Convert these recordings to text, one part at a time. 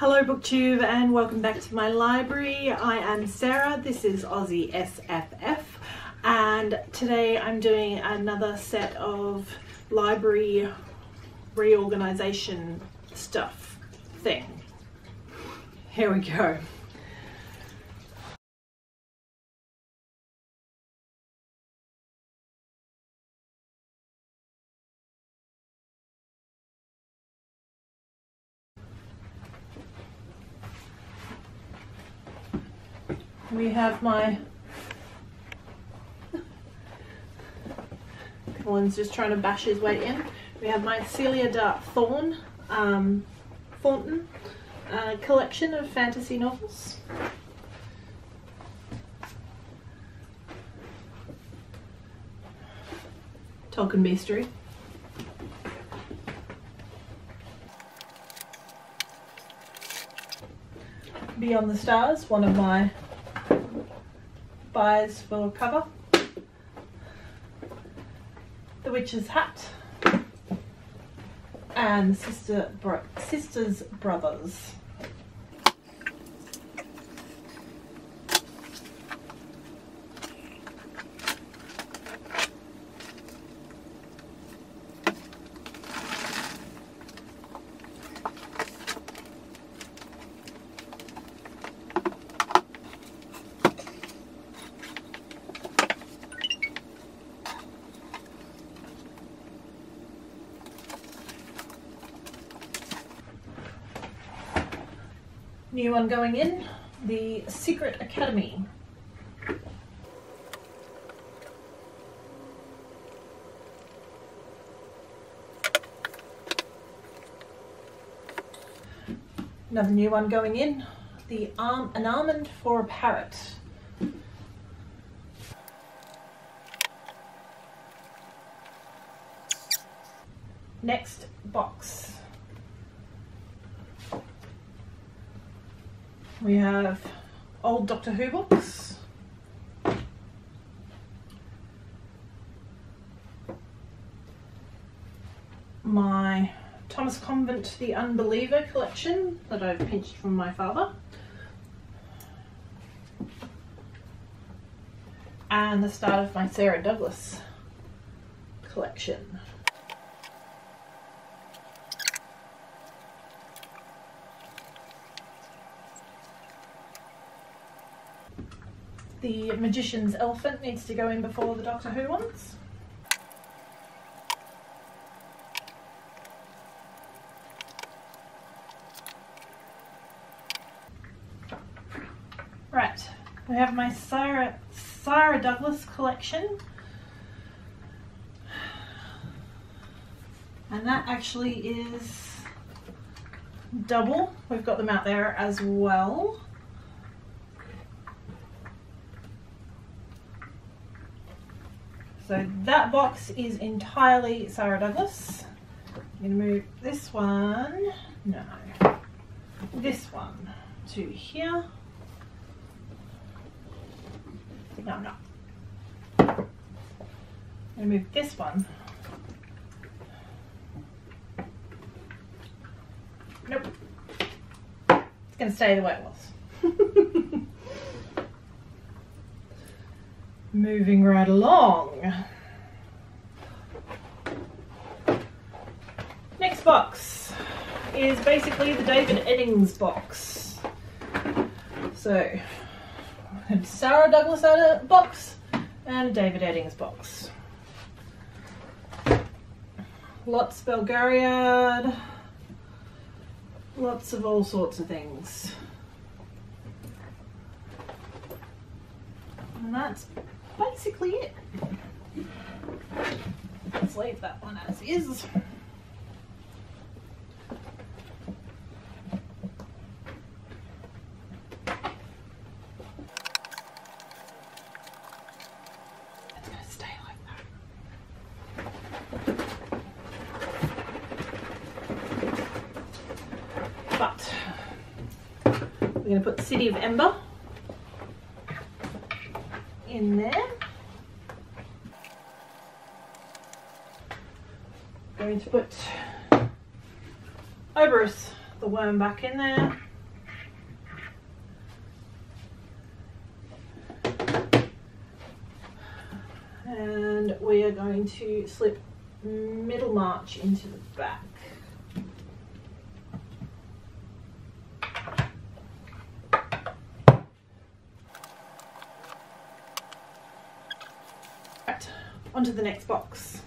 Hello BookTube and welcome back to my library. I am Sarah, this is Aussie SFF, and today I'm doing another set of library reorganisation stuff thing. Here we go. We have my Colin's just trying to bash his way in. We have my Celia Dark Thorne collection of fantasy novels. Tolkien mystery. Beyond the Stars, one of my buys for cover. The Witch's Hat and Sisters Brothers. New one going in, The Secret Academy. Another new one going in, An Almond for a Parrot. Next box. We have old Doctor Who books, my Thomas Covenant the Unbeliever collection that I've pinched from my father, and the start of my Sara Douglass collection. The Magician's Elephant needs to go in before the Doctor Who ones. Right, we have my Sara Douglass collection. And that actually is double. We've got them out there as well. So that box is entirely Sara Douglass. I'm going to move this one, no, this one to here. No, I'm not. I'm going to move this one. Nope. It's going to stay the way it was. Moving right along. Next box is basically the David Eddings box. So, a Sara Douglass box and a David Eddings box. Lots of Belgariad, lots of all sorts of things. And that's basically it. Let's leave that one as is. It's going to stay like that. But we're going to put the City of Ember in there. Going to put Oberus the Worm back in there. going to slip Middle March into the back. Right, onto the next box.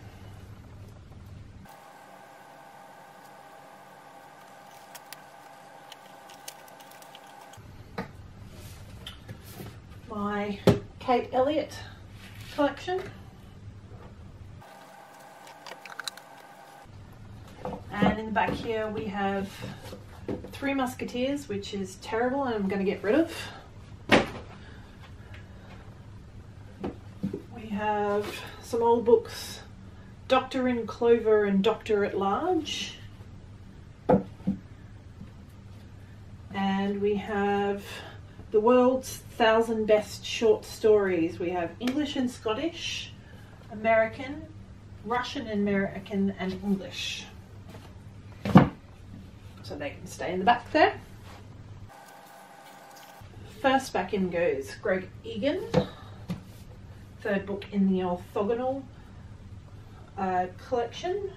My Kate Elliott collection. And in the back here we have Three Musketeers, which is terrible and I'm going to get rid of. We have some old books, Doctor in Clover and Doctor at Large. And we have the world's 1,000 best short stories. We have English and Scottish, American, Russian and American, and English. So they can stay in the back there. First back in goes Greg Egan, third book in the orthogonal collection.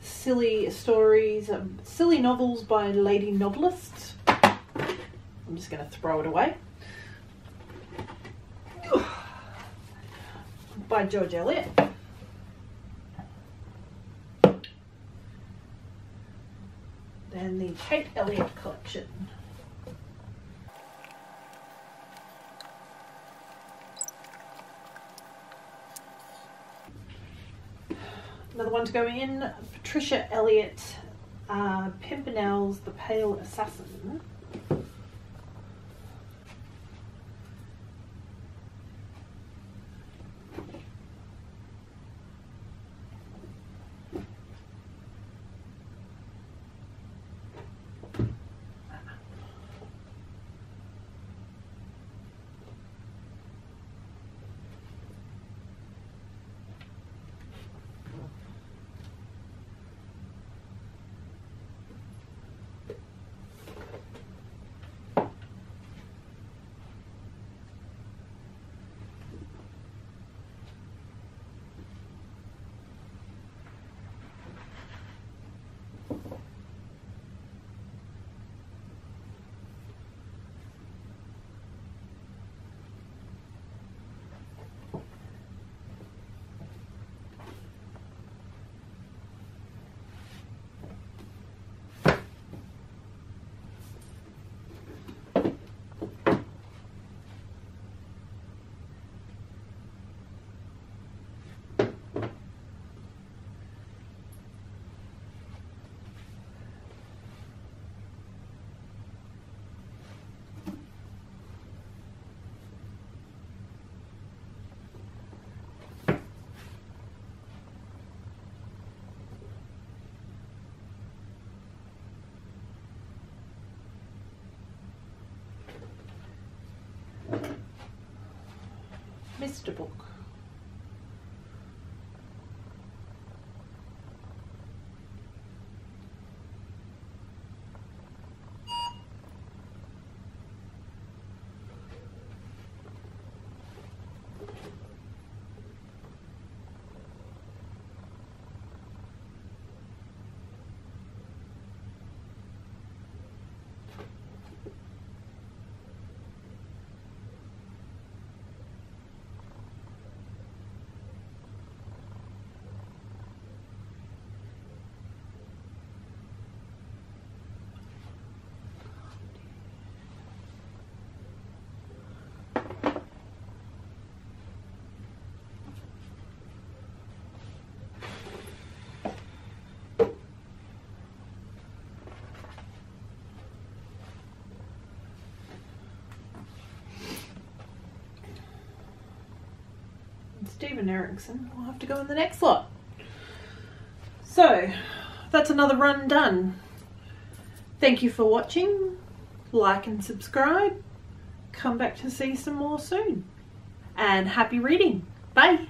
Silly stories, silly novels by lady novelists. I'm just going to throw it away. By George Eliot. Then the Kate Elliott collection. Another one to go in, Patricia Elliott, Pimpernel's The Pale Assassin. Mr. Book. Stephen Erikson will have to go in the next lot. So that's another run done. Thank you for watching. Like and subscribe. Come back to see some more soon. And happy reading. Bye.